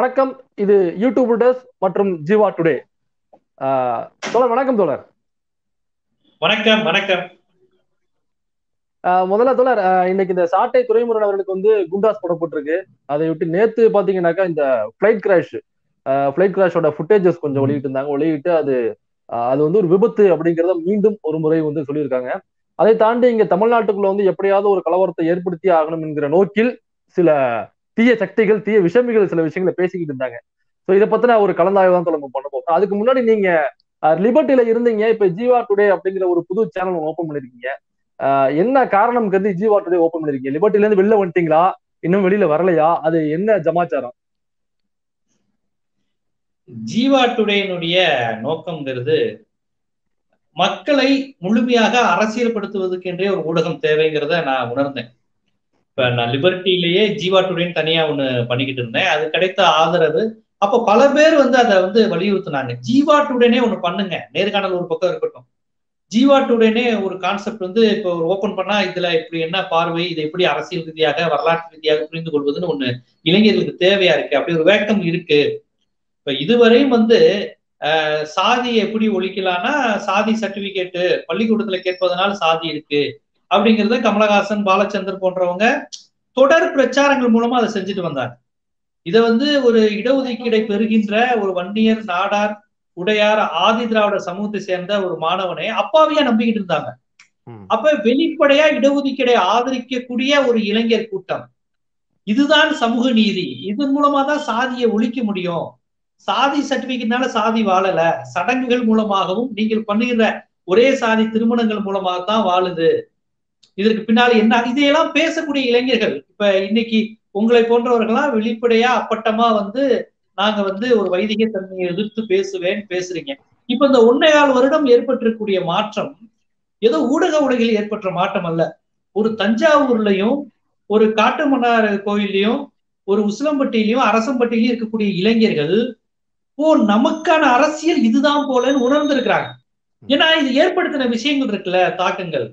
வணக்கம். இது யூடியூப் மற்றும் ஜீவா டுடே. தோழர் வணக்கம். தோழர் வணக்கம். வணக்கம். முதல்ல தோழர், இன்னைக்கு இந்த சாட்டை துரைமுருகன் அவர்களுக்கு வந்து குண்டாஸ் போடப்பட்டிருக்கு. அதை விட்டு நேத்து பாத்தீங்கன்னாக்கா இந்த ஃபிளைட் கிராஷோட ஃபுட்டேஜஸ் கொஞ்சம் வெளியிட்டு அது வந்து ஒரு விபத்து அப்படிங்கிறத மீண்டும் ஒரு முறை வந்து சொல்லியிருக்காங்க. அதை தாண்டி இங்க தமிழ்நாட்டுக்குள்ள வந்து எப்படியாவது ஒரு கலவரத்தை ஏற்படுத்தி ஆகணும் என்கிற நோக்கில் சில தீய சக்திகள், தீய விஷமிகள் சில விஷயங்களை பேசிக்கிட்டு இருந்தாங்க. சோ இதை பத்தின ஒரு கலந்தாய்வு தான் நம்ம பண்ண போறோம். அதுக்கு முன்னாடி நீங்க லிபர்ட்டில இருந்தீங்க, இப்ப ஜீவா டுடே அப்படிங்கிற ஒரு புது சேனல் ஓபன் பண்ணிருக்கீங்க. என்ன காரணம் கருதி ஜீவா டுடே ஓபன் பண்ணிருக்கீங்க? லிபர்ட்டில இருந்து வெளில வந்துட்டீங்களா? இன்னும் வெளியில வரலையா? அது என்ன ஜமாச்சாரம்? ஜீவா டுடேனுடைய நோக்கம்ங்கிறது மக்களை முழுமையாக அரசியல்படுத்துவதற்கு என்றே ஒரு ஊடகம் தேவைங்கிறத நான் உணர்ந்தேன். இப்ப நான் லிபர்ட்டிலேயே ஜீவா டுடேன்னு தனியா ஒண்ணு பண்ணிக்கிட்டு இருந்தேன். அது கிடைத்த ஆதரவு. அப்போ பல பேர் வந்து அதை வந்து வலியுறுத்தினாங்க, ஜீவா டுடேனே ஒண்ணு பண்ணுங்க, நேர்காணல் ஒரு பக்கம் இருக்கட்டும், ஜீவா டுடேனே ஒரு கான்செப்ட் வந்து இப்போ ஓபன் பண்ணா இதுல இப்படி என்ன பார்வை, இதை எப்படி அரசியல் ரீதியாக வரலாற்று ரீதியாக புரிந்து கொள்வதுன்னு ஒண்ணு இளைஞர்களுக்கு தேவையா இருக்கு, அப்படி ஒரு வேக்கம் இருக்கு. இப்ப இதுவரையும் வந்து சாதி எப்படி ஒழிக்கலாம்னா சாதி சர்டிபிகேட்டு பள்ளிக்கூடத்துல கேட்பதனால சாதி இருக்கு அப்படிங்கிறத கமலஹாசன், பாலச்சந்தர் போன்றவங்க தொடர் பிரச்சாரங்கள் மூலமா அதை செஞ்சுட்டு வந்தாங்க. இதை வந்து ஒரு இடஒதுக்கீடை பெறுகின்ற ஒரு வன்னியர், நாடார், உடையார், ஆதி திராவிட சமூகத்தை சேர்ந்த ஒரு மாணவனை அப்பாவியா நம்பிக்கிட்டு இருந்தாங்க. அப்ப வெளிப்படையா இடஒதுக்கீடை ஆதரிக்கக்கூடிய ஒரு இளைஞர் கூட்டம், இதுதான் சமூக நீதி, இதன் மூலமா தான் சாதியை ஒழிக்க முடியும், சாதி சர்டிபிகேட்னால சாதி வாழல, சடங்குகள் மூலமாகவும் நீங்கள் பண்ணுகிற ஒரே சாதி திருமணங்கள் மூலமாக தான் வாழுது, இதற்கு பின்னால என்ன, இதையெல்லாம் பேசக்கூடிய இளைஞர்கள் இப்ப இன்னைக்கு உங்களை போன்றவர்கள்லாம் வெளிப்படையா அப்பட்டமா வந்து நாங்க வந்து ஒரு வைதிக தன்மையை எதிர்த்து பேசுவேன்னு பேசுறீங்க. இப்ப இந்த 1.25 வருடம் ஏற்பட்டிருக்கூடிய மாற்றம் ஏதோ ஊடக உலகில் ஏற்பட்ட மாற்றம் அல்ல. ஒரு தஞ்சாவூர்லயும், ஒரு காட்டுமன்னார் கோயிலையும், ஒரு உசிலம்பட்டியிலையும், அரசம்பட்டியிலையும் இருக்கக்கூடிய இளைஞர்கள் நமக்கான அரசியல் இதுதான் போலன்னு உணர்ந்திருக்கிறாங்க. ஏன்னா இது ஏற்படுத்தின விஷயங்கள் இருக்குல்ல, தாக்கங்கள்,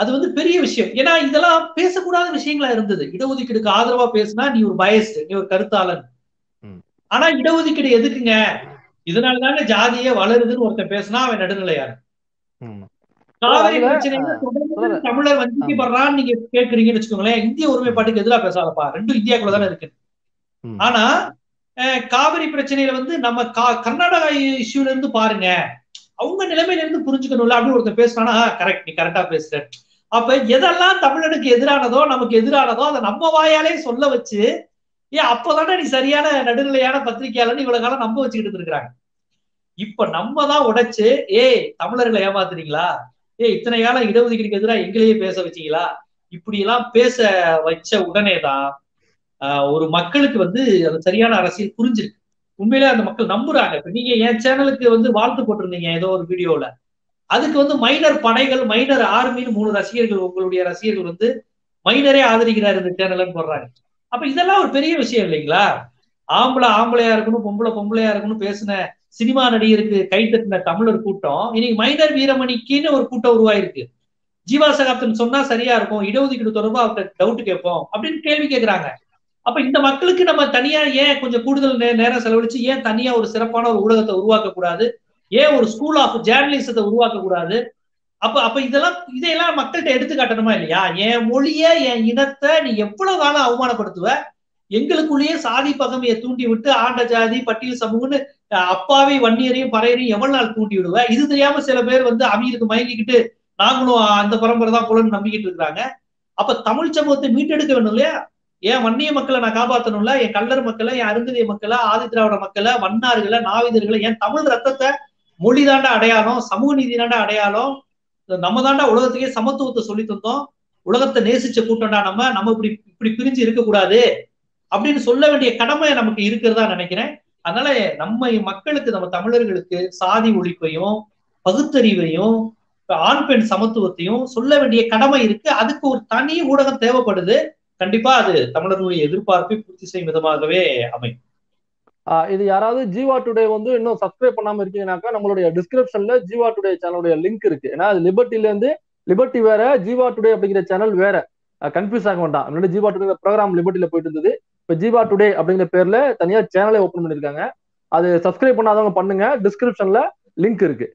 அது வந்து பெரிய விஷயம். ஏன்னா இதெல்லாம் பேசக்கூடாத விஷயங்களா இருந்தது. இடஒதுக்கீடுக்கு ஆதரவா பேசுனா நீ ஒரு பயஸ்டு, நீ ஒரு கருத்தாளன். ஆனா இடஒதுக்கீடு எதுக்குங்க, இதனாலதானே ஜாதியே வளருதுன்னு ஒருத்தன் பேசினா அவன் நடுநிலையாரு. காவிரி பிரச்சனையில தொடர்ந்து தமிழர் வஞ்சிக்கப்படுறான்னு நீங்க கேட்கறீங்கன்னு வச்சுக்கோங்களேன், இந்திய ஒருமைப்பாட்டுக்கு எதிராக பேசாதப்பா, ரெண்டும் இந்தியாக்குள்ளதானே இருக்கு. ஆனா காவிரி பிரச்சனையில வந்து நம்ம கர்நாடகா இஷ்யூல இருந்து பாருங்க, அவங்க நிலைமையில இருந்து புரிஞ்சுக்கணும்ல அப்படின்னு ஒருத்தர் பேசினா கரெக்ட், நீ கரெக்டா பேசுற. அப்ப எதெல்லாம் தமிழனுக்கு எதிரானதோ, நமக்கு எதிரானதோ அதை நம்ம வாயாலே சொல்ல வச்சு, ஏன் அப்பதானே நீ சரியான நடுநிலையான பத்திரிகையாளன்னு இவ்வளவு காலம் நம்ப வச்சுக்கிட்டு இருக்கிறாங்க. இப்ப நம்ம தான் உடைச்சு, ஏய் தமிழர்களை ஏமாத்துறீங்களா, ஏய் இத்தனை காலம் இடஒதுக்கீடுக்கு எதிராக எங்களையே பேச வச்சீங்களா, இப்படி எல்லாம் பேச வச்ச உடனேதான் ஒரு மக்களுக்கு வந்து அது சரியான அரசியல் புரிஞ்சிருக்கு. உண்மையிலே அந்த மக்கள் நம்புறாங்க. இப்ப நீங்க என் சேனலுக்கு வந்து வாழ்த்து போட்டிருந்தீங்க ஏதோ ஒரு வீடியோல, அதுக்கு வந்து மைனர் படைகள், மைனர் ஆர்மின்னு 3 ரசிகர்கள், உங்களுடைய ரசிகர்கள் வந்து மைனரே ஆதரிக்கிறார் இந்த சேனல்னு போடுறாங்க. அப்ப இதெல்லாம் ஒரு பெரிய விஷயம் இல்லைங்களா? ஆம்பளையா இருக்கணும், பொம்பளையா இருக்கணும் பேசின சினிமா நடிகருக்கு கை தட்டின தமிழர் கூட்டம் இன்னைக்கு மைனர் வீரமணிக்குன்னு ஒரு கூட்டம் உருவாயிருக்கு. ஜீவா சகாப்தன் சொன்னா சரியா இருக்கும், இடஒதுக்கீடு தொடர்பா அவர்கிட்ட டவுட் கேட்போம் அப்படின்னு கேள்வி கேட்கிறாங்க. அப்ப இந்த மக்களுக்கு நம்ம தனியா ஏன் கொஞ்சம் கூடுதல் நேரம் செலவழிச்சு ஏன் தனியா ஒரு சிறப்பான ஒரு ஊடகத்தை உருவாக்க கூடாது, ஏன் ஒரு ஸ்கூல் ஆஃப் ஜேர்னலிசத்தை உருவாக்க கூடாது? அப்ப இதையெல்லாம் மக்கள்கிட்ட எடுத்து காட்டணுமா இல்லையா? என் மொழிய, என் இனத்தை நீ எவ்வளவு காலம் அவமானப்படுத்துவ, எங்களுக்குள்ளேயே சாதி பகமையை தூண்டி விட்டு ஆண்ட ஜாதி பட்டியல் சமூகம்னு அப்பாவை வன்னியரையும் பறையரையும் எவ்வளவு நாள் தூண்டி விடுவ? இது தெரியாம சில பேர் வந்து அவங்களுக்கு மயங்கிக்கிட்டு நாங்களும் அந்த பரம்பரை தான் போலன்னு நம்பிக்கிட்டு இருக்கிறாங்க. அப்ப தமிழ் சமூகத்தை மீட்டெடுக்க வேண்டும் இல்லையா? ஏன் வன்னிய மக்களை நான் காப்பாற்றணும்ல, என் கல்லர் மக்களை, என் அருந்ததிய மக்களை, ஆதி திராவிட மக்களை, வண்ணார்களை, நாவிதர்களை, என் தமிழ் ரத்தத்தை, மொழி தாண்டா அடையாளம், சமூக நீதி தாண்டா அடையாளம், நம்ம தாண்டா உலகத்துக்கே சமத்துவத்தை சொல்லி தந்தோம், உலகத்தை நேசிச்ச கூட்டம்டா நம்ம, நம்ம இப்படி பிரிஞ்சு இருக்கக்கூடாது அப்படின்னு சொல்ல வேண்டிய கடமை நமக்கு இருக்கிறதா நினைக்கிறேன். அதனால நம்ம மக்களுக்கு, நம்ம தமிழர்களுக்கு சாதி ஒழிப்பையும் பகுத்தறிவையும் ஆண் பெண் சமத்துவத்தையும் சொல்ல வேண்டிய கடமை இருக்கு. அதுக்கு ஒரு தனி ஊடகம் தேவைப்படுது. கண்டிப்பா அது தமிழர்களுடைய எதிர்பார்ப்பை பூர்த்தி செய்யும் விதமாகவே அமையும். இது யாராவது ஜீவா டுடே வந்து இன்னும் சப்ஸ்கிரைப் பண்ணாம இருக்கீங்கன்னாக்கா நம்மளுடைய டிஸ்கிரிப்ஷன்ல ஜீவா டுடே சேனலுடைய லிங்க் இருக்கு. ஏன்னா அது லிபர்ட்டில இருந்து, லிபர்ட்டி வேற, ஜீவா டுடே அப்படிங்கிற சேனல் வேற, கன்ஃபியூஸ் ஆக வேண்டாம். முன்னாடி ஜீவா டுடே ப்ரோக்ராம் லிபர்ட்டில போயிட்டு இருந்தது, இப்போ ஜீவா டுடே அப்படிங்கிற பேர்ல தனியா சேனலே ஓபன் பண்ணிருக்காங்க. அது சப்ஸ்கிரைப் பண்ணாதவங்க பண்ணுங்க, டிஸ்கிரிப்ஷன்ல லிங்க் இருக்கு.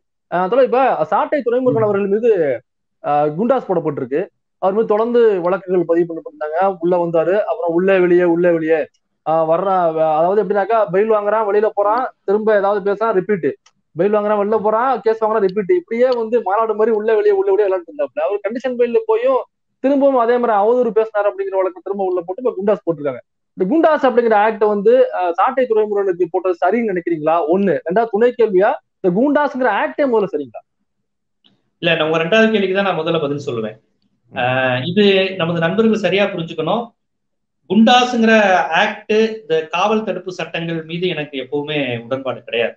அதனால இப்ப சாட்டை துரைமுருகன் அவர்கள் மீது குண்டாஸ் போடப்பட்டிருக்கு. அவர் மீது தொடர்ந்து வழக்குகள் பதிவு பண்ணப்பட்டாங்க. உள்ள வந்தாரு, அப்புறம் உள்ளே வெளியே வர்ற, அதாவது எப்படின்னாக்கா பெயில் வாங்குறான், வெளியில போறான், திரும்ப ஏதாவது பேசுறான், ரிப்பீட்டு, பெயில் வாங்குறான், வெளில போறான், கேஸ் வாங்குறான், ரிப்பீட், இப்படியே வந்து மாநாடு மாதிரி உள்ளே வெளியே விளையாண்டு இருந்தாப்புல. அவர் கண்டிஷன் பெயில போயும் திரும்பவும் அதே மாதிரி அவதூறு பேசினார் அப்படிங்கிற வழக்கு திரும்ப உள்ள போட்டு இப்ப குண்டாஸ் போட்டிருக்காங்க. இந்த குண்டாஸ் அப்படிங்கிற ஆக்ட வந்து சாட்டை துரைமுருகனுக்கு போட்டது சரின்னு நினைக்கிறீங்களா? ஒண்ணு. ரெண்டாவது துணை கேள்வியா, இந்த குண்டாஸ்ங்கிற ஆக்டே முதல்ல சரிங்களா? இல்ல, நான் உங்க ரெண்டாவது கேள்விக்குதான் நான் முதல்ல பதில் சொல்லுவேன். இது நமது நண்பர்கள் சரியா புரிஞ்சுக்கணும். குண்டாஸுங்கிற ஆக்ட், இந்த காவல் தடுப்பு சட்டங்கள் மீது எனக்கு எப்பவுமே உடன்பாடு கிடையாது.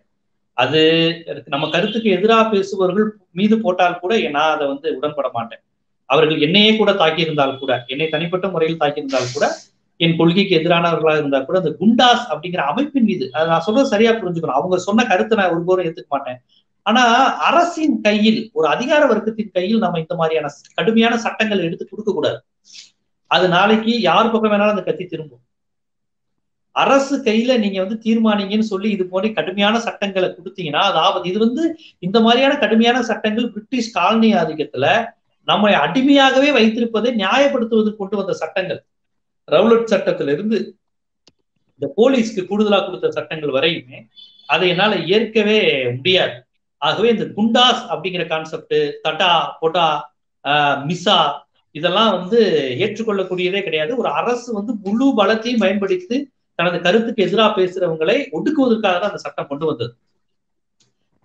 அது நம்ம கருத்துக்கு எதிராக பேசுபவர்கள் மீது போட்டால் கூட நான் அதை வந்து உடன்பட மாட்டேன். அவர்கள் என்னையே கூட தாக்கியிருந்தால் கூட, என்னை தனிப்பட்ட முறையில் தாக்கியிருந்தால் கூட, என் கொள்கைக்கு எதிரானவர்களாக இருந்தால் கூட, அந்த குண்டாஸ் அப்படிங்கிற அமைப்பின் மீது, அதை நான் சொல்றது சரியா புரிஞ்சுக்கணும். அவங்க சொன்ன கருத்தை நான் ஒருபோதும் ஏத்துக்க மாட்டேன். ஆனா அரசின் கையில், ஒரு அதிகார வர்க்கத்தின் கையில் நம்ம இந்த மாதிரியான கடுமையான சட்டங்கள் எடுத்து கொடுக்க கூடாது. அது நாளைக்கு யார் பக்கம் வேணாலும் அந்த கத்தி திரும்பும். அரசு கையில நீங்க வந்து தீர்மானிங்கன்னு சொல்லி இது மாதிரி கடுமையான சட்டங்களை கொடுத்தீங்கன்னா அதாவது இது வந்து இந்த மாதிரியான கடுமையான சட்டங்கள் பிரிட்டிஷ் காலனி ஆதிக்கத்துல நம்மளை அடிமையாகவே வைத்திருப்பதை நியாயப்படுத்துவதற்கு கொண்டு வந்த சட்டங்கள். ரவுலட் சட்டத்திலிருந்து இந்த போலீஸ்க்கு கூடுதலா கொடுத்த சட்டங்கள் வரையுமே அதை என்னால ஏற்கவே முடியாது. ஆகவே இந்த குண்டாஸ் அப்படிங்கிற கான்செப்ட், தட்டா பொட்டா மிசா, இதெல்லாம் வந்து ஏற்றுக்கொள்ளக்கூடியதே கிடையாது. ஒரு அரசு வந்து முழு பலத்தையும் பயன்படுத்தி தனது கருத்துக்கு எதிராக பேசுறவங்களை ஒடுக்குவதற்காக தான் அந்த சட்டம் கொண்டு வந்தது.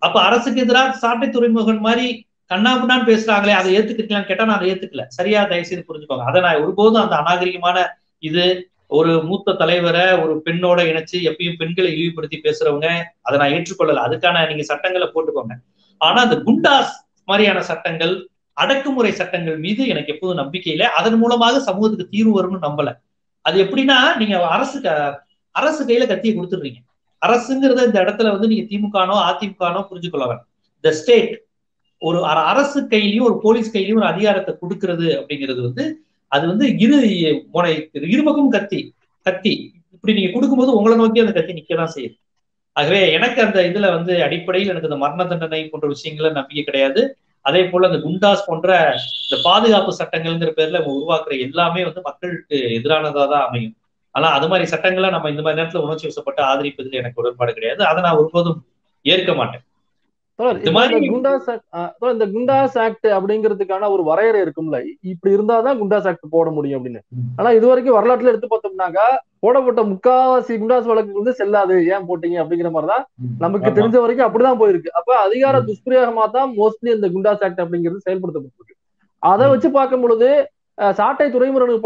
அப்ப அரசுக்கு எதிராக சாட்டை துரைமுருகன் மாதிரி கண்ணா முன்னான்னு பேசுறாங்களே, அதை ஏத்துக்கிட்டலான்னு கேட்டா நான் அதை ஏத்துக்கல. சரியா, தயவுசெய்து புரிஞ்சுக்கோங்க. அதை நான் ஒருபோதும் அந்த அநாகரிகமான இது, ஒரு மூத்த தலைவரை ஒரு பெண்ணோட இணைச்சு எப்பயும் பெண்களை இழிவுபடுத்தி பேசுறவங்க, அதை நான் ஏற்றுக்கொள்ளல. அதுக்கான நீங்க சட்டங்களை போட்டுக்கோங்க. ஆனா அந்த குண்டாஸ் மாதிரியான சட்டங்கள், அடக்குமுறை சட்டங்கள் மீது எனக்கு எப்போதும் நம்பிக்கை இல்லை. அதன் மூலமாக சமூகத்துக்கு தீர்வு வரும்னு நம்பல. அது எப்படின்னா, நீங்க அரசு கையில கத்தியை கொடுத்துடுறீங்க. அரசுங்கிறத இந்த இடத்துல வந்து நீங்க திமுகனோ அதிமுகனோ புரிஞ்சுக்கொள்ளவன். த ஸ்டேட், ஒரு அரசு கையிலயும் ஒரு போலீஸ் கையிலயும் ஒரு அதிகாரத்தை கொடுக்கறது அப்படிங்கிறது வந்து அது வந்து இருபக்கம் கத்தி இப்படி நீங்க கொடுக்கும்போது உங்களை நோக்கி அந்த கத்தி நிக்கதான் செய்யுது. ஆகவே எனக்கு அந்த இதுல வந்து அடிப்படையில் எனக்கு அந்த மரண தண்டனை போன்ற விஷயங்கள நம்பிக்கை கிடையாது. அதே போல அந்த குண்டாஸ் போன்ற இந்த பாதுகாப்பு சட்டங்கள்ங்கிற பேர்ல உருவாக்குற எல்லாமே வந்து மக்களுக்கு எதிரானதா தான் அமையும். ஆனா அது மாதிரி சட்டங்களை நம்ம இந்த மாதிரி நேரத்துல உணர்ச்சி வசப்பட்டு ஆதரிப்பதில் எனக்கு உடன்பாடு கிடையாது. அதை நான் ஒருபோதும் ஏற்க மாட்டேன். இந்த குண்டாஸ் ஆக்ட் அப்படிங்கிறதுக்கான ஒரு வரையறை இருக்கும்ல, இப்படி இருந்தாதான் குண்டாஸ் ஆக்ட் போட முடியும் அப்படின்னு. ஆனா இது வரைக்கும் வரலாற்றுல எடுத்து பார்த்தோம்னாக்கா போடப்பட்ட முக்காவாசி குண்டாஸ் வழக்கு வந்து செல்லாது, ஏன் போட்டீங்க அப்படிங்கிற மாதிரிதான் நமக்கு தெரிஞ்ச வரைக்கும் அப்படிதான் போயிருக்கு. அப்ப அதிகார துஷ்பிரயோகமா தான் மோஸ்ட்லி இந்த குண்டாஸ் ஆக்ட் அப்படிங்கிறது செயல்படுத்தப்பட்டிருக்கு. அதை வச்சு பார்க்கும் பொழுது சாட்டை துரைமுருகனுக்கு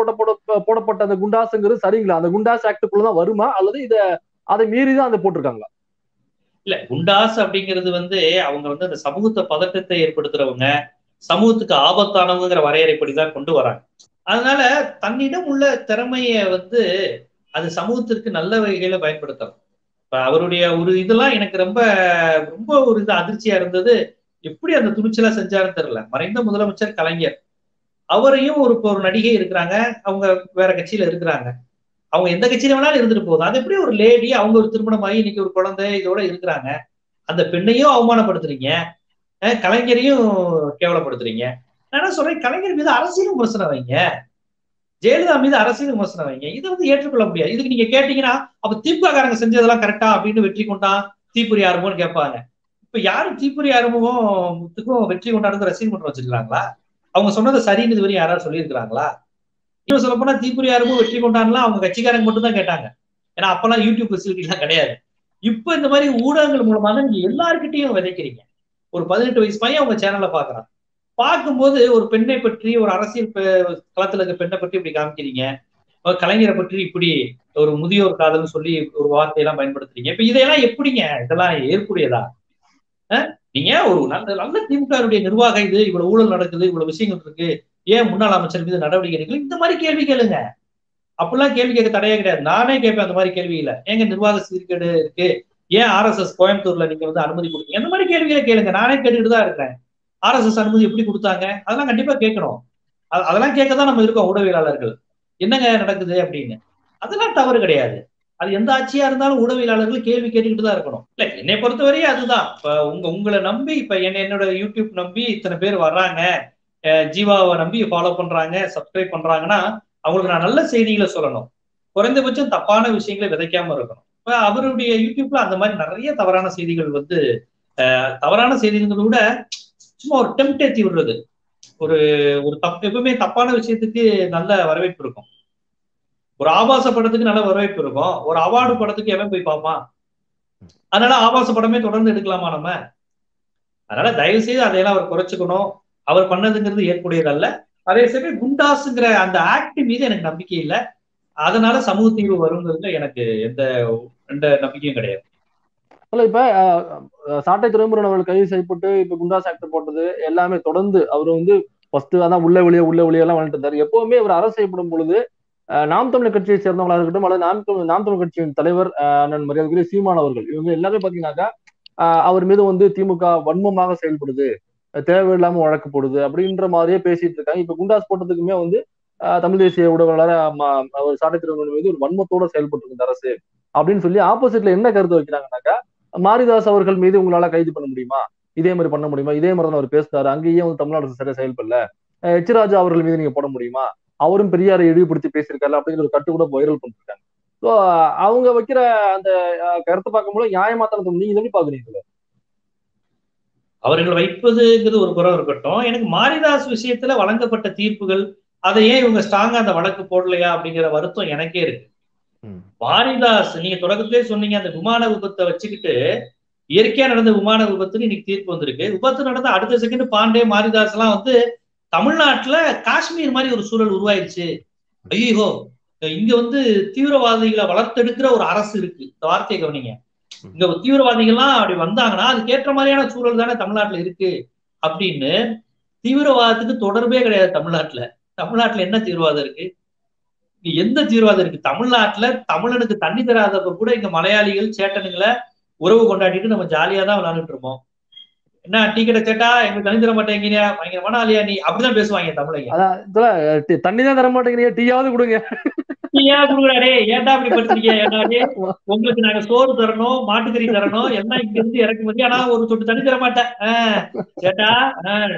போடப்பட்ட அந்த குண்டாஸுங்கிறது சரிங்களா? அந்த குண்டாஸ் ஆக்டுக்குள்ளதான் வருமா, அல்லது அதை மீறிதான் அதை போட்டிருக்காங்களா? இல்ல, குண்டாஸ் அப்படிங்கிறது வந்து அவங்க வந்து அந்த சமூகத்தை பதட்டத்தை ஏற்படுத்துறவங்க, சமூகத்துக்கு ஆபத்தானவங்கிற வரையறைப்படிதான் கொண்டு வராங்க. அதனால தன்னிடம் உள்ள திறமைய வந்து அது சமூகத்திற்கு நல்ல வகையில பயன்படுத்தணும். இப்ப அவருடைய ஒரு இதெல்லாம் எனக்கு ரொம்ப ரொம்ப ஒரு இது அதிர்ச்சியா இருந்தது. எப்படி அந்த துணிச்சலா செஞ்சாருன்னு தெரியல. மறைந்த முதலமைச்சர் கலைஞர், அவரையும் ஒரு நடிகை இருக்கிறாங்க, அவங்க வேற கட்சியில இருக்கிறாங்க, அவங்க எந்த கட்சியில வேணாலும் இருந்துட்டு போதும். அது எப்படி ஒரு லேடி, அவங்க ஒரு திருமணமாகி இன்னைக்கு ஒரு குழந்தை இதோட இருக்கிறாங்க, அந்த பெண்ணையும் அவமானப்படுத்துறீங்க, கலைஞரையும் கேவலப்படுத்துறீங்க. நான் என்ன சொல்றேன், கலைஞர் மீது அரசியல் விமர்சனம் வைங்க, ஜெயலலிதா மீது அரசியல் விமர்சனம் வைங்க. இதை வந்து ஏற்றுக்கொள்ள முடியாது. இதுக்கு நீங்க கேட்டீங்கன்னா அப்ப திமுகக்காரங்க செஞ்சதெல்லாம் கரெக்டா அப்படின்னு வெற்றி கொண்டான் தீப்புரி ஆரம்பம்னு கேட்பாங்க. இப்ப யாரும் தீப்புரி ஆரம்பமும் வெற்றி கொண்டாடுறது ரசீது கொண்டு வச்சிருக்காங்களா? அவங்க சொன்னதை சரின்னு இதுவரை யாராவது சொல்லியிருக்கிறாங்களா? இன்னும் சொல்ல போனா தீப்புரி யாருக்கும் வெற்றி கொண்டாடலாம், அவங்க கட்சிக்காரங்க மட்டும் தான் கேட்டாங்க. ஏன்னா அப்பெல்லாம் யூடியூப் ஃபெசிலிட்டி எல்லாம் கிடையாது. இப்ப இந்த மாதிரி ஊடகங்கள் மூலமா தான் நீங்க எல்லாருக்கிட்டையும் விதைக்கிறீங்க. ஒரு 18 வயசு பையன் அவங்க சேனல்ல பாக்குறான். பார்க்கும்போது ஒரு பெண்ணை பற்றி, ஒரு அரசியல் களத்துல இருக்க பெண்ணை பற்றி இப்படி காமிக்கிறீங்க, கலைஞரை பற்றி இப்படி ஒரு முதியோர் காதல்னு சொல்லி ஒரு வார்த்தையெல்லாம் பயன்படுத்துறீங்க. இப்ப இதையெல்லாம் எப்படிங்க, இதெல்லாம் ஏற்புடையதா? நீங்க ஒரு நல்ல நல்ல திமுகவுடைய நிர்வாகம், இது இவ்வளவு ஊழல் நடக்குது, இவ்வளவு விஷயங்கள் இருக்கு, ஏன் முன்னாள் அமைச்சர் மீது நடவடிக்கை எடுக்கல? இந்த மாதிரி கேள்வி கேளுங்க. அப்படிலாம் கேள்வி கேட்க தடையே கிடையாது. நானே கேட்பேன் அந்த மாதிரி கேள்வி. இல்லை, எங்க நிர்வாக சீர்கேடு இருக்கு, ஏன் RSS கோயம்புத்தூர்ல நீங்க வந்து அனுமதி கொடுத்தீங்க? அந்த மாதிரி கேள்விகளை கேளுங்க. நானே கேட்டுக்கிட்டு தான் இருக்கிறேன். RSS அனுமதி எப்படி கொடுத்தாங்க? அதெல்லாம் கண்டிப்பா கேட்கணும். அதெல்லாம் கேட்கதான் நம்ம இருக்கோம் ஊடகவியலாளர்கள். என்னங்க நடக்குது அப்படின்னு. அதெல்லாம் தவறு கிடையாது. அது எந்த ஆட்சியா இருந்தாலும் ஊடகவியலாளர்கள் கேள்வி கேட்டுக்கிட்டு தான் இருக்கணும். இல்ல என்னை பொறுத்தவரையே அதுதான். இப்ப உங்களை நம்பி இப்ப என்னோட யூடியூப் நம்பி இத்தனை பேர் வர்றாங்க, ஜீவாவை நம்பி ஃபாலோ பண்றாங்க, சப்ஸ்கிரைப் பண்றாங்கன்னா அவங்களுக்கு நான் நல்ல செய்திகளை சொல்லணும், குறைந்தபட்சம் தப்பான விஷயங்களை விதைக்காம இருக்கணும். இப்ப அவருடைய யூடியூப்ல அந்த மாதிரி நிறைய தவறான செய்திகள் வந்து தவறான செய்திகளை விட சும்மா ஒரு டெம்ப்டேத்தி விடுறது, ஒரு ஒரு எப்பவுமே தப்பான விஷயத்துக்கு நல்ல வரவேற்பு இருக்கும், ஒரு ஆபாச படத்துக்கு நல்ல வரவேற்பு இருக்கும், ஒரு அவார்டு படத்துக்கு எவன் போய் பார்ப்பான்? அதனால ஆபாச படமே தொடர்ந்து எடுக்கலாமா நம்ம? அதனால தயவு செய்து அதையெல்லாம் அவர் குறைச்சுக்கணும். அவர் பண்ணதுங்கிறது ஏற்புடையதல்ல. அதே சமயம் குண்டாஸுங்கிற அந்த ஆக்ட் மீது எனக்கு நம்பிக்கை இல்லை. அதனால சமூக தீர்வு வருங்கிறதுல எனக்கு எந்த நம்பிக்கையும் கிடையாது. இல்ல இப்ப சாட்டை துறைமுருகன் அவர்கள் கைது செய்யப்பட்டு இப்ப குண்டாஸ் ஆக்ட் போட்டது எல்லாமே தொடர்ந்து அவர் வந்து ஃபர்ஸ்ட் அதான் உள்ள வெளியே எல்லாம் வந்துட்டு இருந்தாரு. எப்பவுமே அவர் அரசு செய்யப்படும் பொழுது நாம் தமிழர் கட்சியை சேர்ந்தவங்களா இருக்கட்டும் அல்லது நாம் தமிழர் கட்சியின் தலைவர் அண்ணன் மரியாதைக்குரிய சீமான் அவர்கள் இவங்க எல்லாமே பாத்தீங்கன்னாக்கா அவர் மீது வந்து திமுக வன்மமாக செயல்படுது, தேவையில்லாம வழக்கு போடுது அப்படின்ற மாதிரியே பேசிட்டு இருக்காங்க. இப்ப குண்டாஸ் போட்டதுக்குமே வந்து தமிழ் தேசிய ஊடகவியலாளர் சாட்டை துறைமுருகன் மீது ஒரு வன்மத்தோட செயல்பட்டு இருந்த அரசு அப்படின்னு சொல்லி ஆப்போசிட்ல என்ன கருத்து வைக்கிறாங்கன்னாக்கா, மாரிதாஸ் அவர்கள் மீது உங்களால கைது பண்ண முடியுமா, இதே மாதிரி பண்ண முடியுமா, இதே மாதிரி தான் அவர் பேசுறாரு, அங்கேயே வந்து தமிழ்நாடு சரியா செயல்படல, எச்ராஜா அவர்கள் மீது நீங்க போட முடியுமா, அவரும் பெரியாரை இழிவுபடுத்தி பேசியிருக்காரு அப்படிங்கிற ஒரு கட்டு கூட வைரல் பண்ணிருக்காங்க. ஸோ அவங்க வைக்கிற அந்த கருத்தை பார்க்கும்போது நியாயமாத்தான நீங்க எப்படி பாக்குறீங்க? அவர்கள் வைப்பதுங்கிறது ஒரு குறை இருக்கட்டும். எனக்கு மாரிதாஸ் விஷயத்துல வழங்கப்பட்ட தீர்ப்புகள் அதை ஏன் இவங்க ஸ்ட்ராங்கா அந்த வழக்கு போடலையா அப்படிங்கிற வருத்தம் எனக்கே இருக்கு. மாரிதாஸ் நீங்க தொடக்கத்திலே சொன்னீங்க, அந்த விமான விபத்தை வச்சுக்கிட்டு இயற்கையா நடந்த விமான விபத்துன்னு இன்னைக்கு தீர்ப்பு வந்திருக்கு. விபத்து நடந்த அடுத்த செகண்ட் பாண்டே மாரிதாஸ் எல்லாம் வந்து தமிழ்நாட்டுல காஷ்மீர் மாதிரி ஒரு சூழல் உருவாயிருச்சு, ஐயோ இங்க வந்து தீவிரவாதிகளை வளர்த்தெடுக்கிற ஒரு அரசு இருக்கு. இந்த வார்த்தையை கவனிங்க, இங்க தீவிரவாதிகள்லாம் அப்படி வந்தாங்கன்னா அதுக்கு ஏற்ற மாதிரியான சூழல் தானே தமிழ்நாட்டுல இருக்கு அப்படின்னு. தீவிரவாதத்துக்கு தொடர்பே கிடையாது தமிழ்நாட்டுல. தமிழ்நாட்டுல என்ன தீவிரவாதம் இருக்கு? எந்த தீவிரவாதம் இருக்கு தமிழ்நாட்டுல? தமிழனுக்கு தண்ணி தராதப்ப கூட இங்க மலையாளிகள் சேட்டனுங்களை உறவு கொண்டாடிட்டு நம்ம ஜாலியா தான் விளையாண்டுட்டு இருப்போம். என்ன டீ கடை சேட்டா எங்களுக்கு தண்ணி தர மாட்டேங்கிறீங்க, பயங்கரமான ஆளியா நீ, அப்படிதான் பேசுவாங்க தமிழக. தண்ணி தான் தர மாட்டேங்கிறீங்க, டீயாவது கொடுங்க, டீயாவது கொடுக்குறாடே, ஏன்டா அப்படி படுத்துறீங்க, ஏன்னாடே உங்களுக்கு நாங்க சோறு தரணும், மாட்டுக்கறி தரணும், என்ன இங்க இருந்து இறக்குமதி, ஆனா ஒரு சொட்டு தண்ணி தர மாட்டேன் சேட்டா,